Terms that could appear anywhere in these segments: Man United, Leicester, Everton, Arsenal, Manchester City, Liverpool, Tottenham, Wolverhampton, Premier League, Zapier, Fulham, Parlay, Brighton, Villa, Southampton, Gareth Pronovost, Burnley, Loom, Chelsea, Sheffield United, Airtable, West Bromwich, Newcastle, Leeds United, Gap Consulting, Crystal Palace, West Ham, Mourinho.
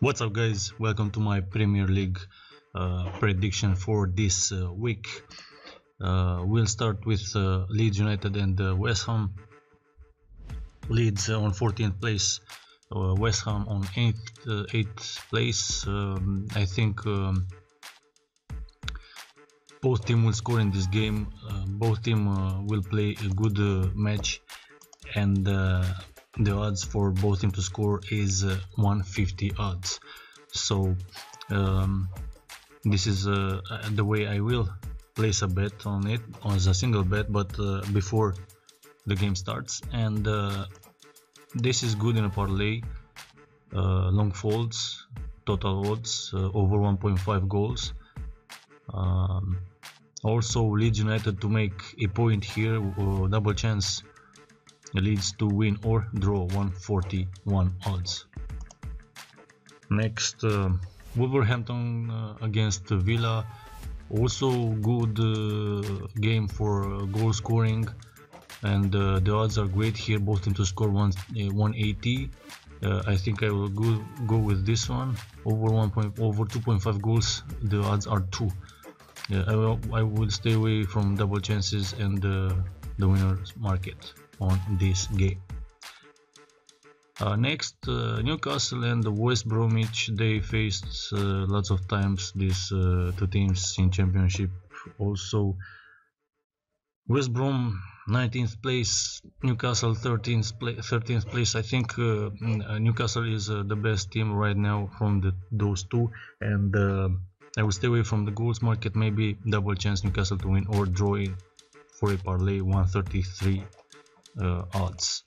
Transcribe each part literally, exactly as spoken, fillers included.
What's up, guys? Welcome to my Premier League uh, prediction for this uh, week. Uh, we'll start with uh, Leeds United and uh, West Ham. Leeds on fourteenth place, uh, West Ham on eighth, uh, eighth place. Um, I think um, both teams will score in this game. Uh, both teams uh, will play a good uh, match, and Uh, the odds for both teams to score is uh, one fifty odds, so um, this is uh, the way I will place a bet on it, as a single bet, but uh, before the game starts. And uh, this is good in a parlay, uh, long folds, total odds uh, over one point five goals. Um, also Leeds United to make a point here, uh, double chance Leeds to win or draw, one forty-one odds. Next, uh, Wolverhampton uh, against Villa, also good uh, game for goal scoring, and uh, the odds are great here, both teams to score one, uh, one eighty. uh, I think I will go, go with this one, over one point over two point five goals. The odds are two. Yeah, I, will, I will stay away from double chances and uh, the winner's market on this game. Uh, next, uh, Newcastle and the West Bromwich. They faced uh, lots of times, these uh, two teams in Championship. Also, West Brom nineteenth place, Newcastle thirteenth place. thirteenth place. I think uh, Newcastle is uh, the best team right now from the, those two, and uh, I will stay away from the goals market. Maybe double chance Newcastle to win or draw it for a parlay, one thirty-three uh, odds.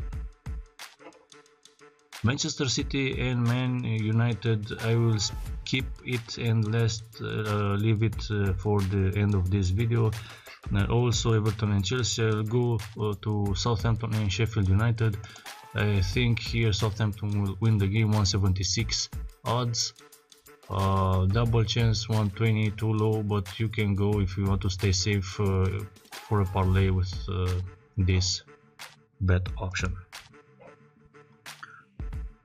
Manchester City and Man United, I will skip it and let's uh, leave it uh, for the end of this video. And also Everton and Chelsea. I'll go uh, to Southampton and Sheffield United. I think here Southampton will win the game, one seventy-six odds. Uh, double chance one twenty, too low, but you can go if you want to stay safe uh, for a parlay with uh, this bet option.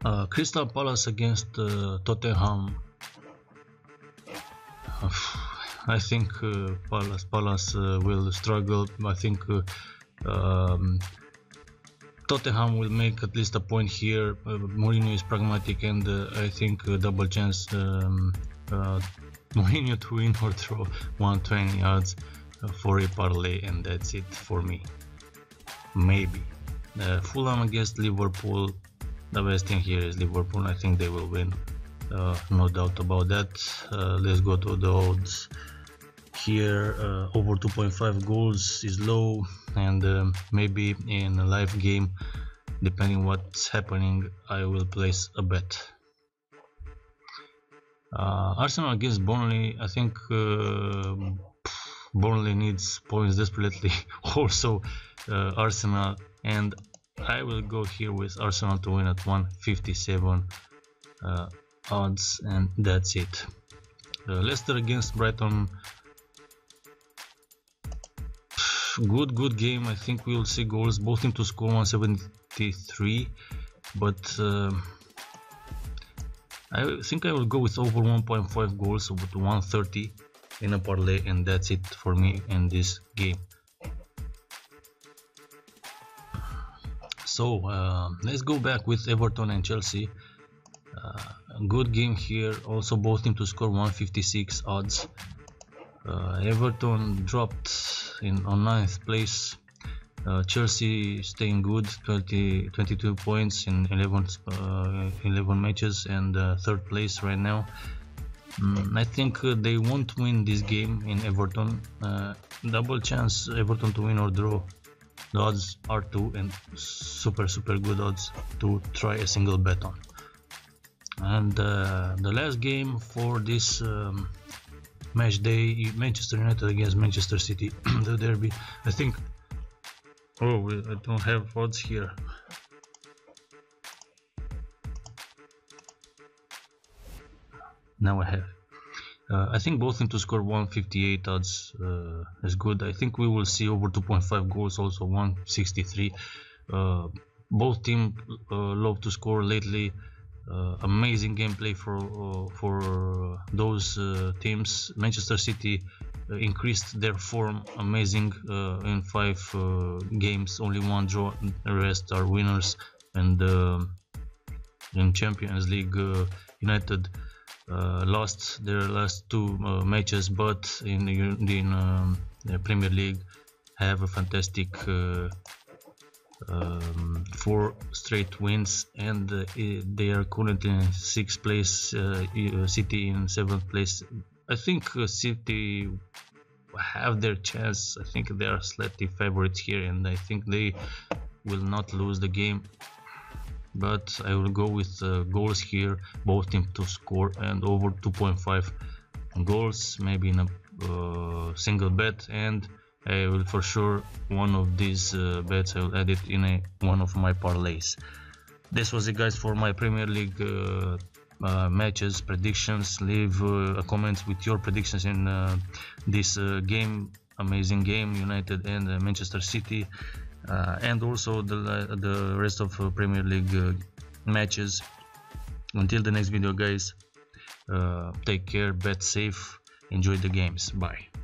uh, Crystal Palace against uh, Tottenham. uh, I think uh, Palace, Palace uh, will struggle. I think uh, um, Tottenham will make at least a point here. uh, Mourinho is pragmatic, and uh, I think uh, double chance um, uh, Mourinho to win or throw, one twenty odds uh, for a parlay, and that's it for me. Maybe uh, Fulham against Liverpool. The best thing here is Liverpool. I think they will win, uh, no doubt about that. Uh, let's go to the odds here. Uh, over two point five goals is low, and um, maybe in a live game, depending what's happening, I will place a bet. uh, Arsenal against Burnley. I think uh, Burnley needs points desperately. Also uh, Arsenal, and I will go here with Arsenal to win at one fifty-seven uh, odds, and that's it. uh, Leicester against Brighton. Good, good game. I think we will see goals. Both teams to score, one seventy-three, but uh, I think I will go with over one point five goals, over one thirty in a parlay, and that's it for me in this game. So uh, let's go back with Everton and Chelsea. Uh, good game here. Also both teams to score, one fifty-six odds. Uh, Everton dropped in on ninth place. uh, Chelsea staying good, twenty, twenty-two points in eleven, uh, eleven matches, and uh, third place right now. um, I think uh, they won't win this game in Everton. Uh, double chance Everton to win or draw, the odds are two, and super super good odds to try a single bet on. And uh, the last game for this um, match day, Manchester United against Manchester City, the derby. I think, oh, I don't have odds here. Now I have. Uh, I think both teams to score, one fifty-eight odds uh, is good. I think we will see over two point five goals, also one sixty-three. Uh, both teams uh, love to score lately. Uh, amazing gameplay for uh, for those uh, teams. Manchester City uh, increased their form, amazing uh, in five uh, games, only one draw, the rest are winners. And uh, in Champions League, uh, United uh, lost their last two uh, matches, but in the in, um, the Premier League have a fantastic uh, Um, four straight wins, and uh, they are currently in sixth place, uh, City in seventh place. I think uh, City have their chance. I think they are slightly favorites here, and I think they will not lose the game, but I will go with uh, goals here, both teams to score and over two point five goals, maybe in a uh, single bet, and I will for sure one of these uh, bets I will add it in a, one of my parlays. This was it, guys, for my Premier League uh, uh, matches predictions. Leave uh, a comment with your predictions in uh, this uh, game, amazing game, United and uh, Manchester City, uh, and also the uh, the rest of uh, Premier League uh, matches. Until the next video, guys, uh, take care, bet safe, enjoy the games, bye.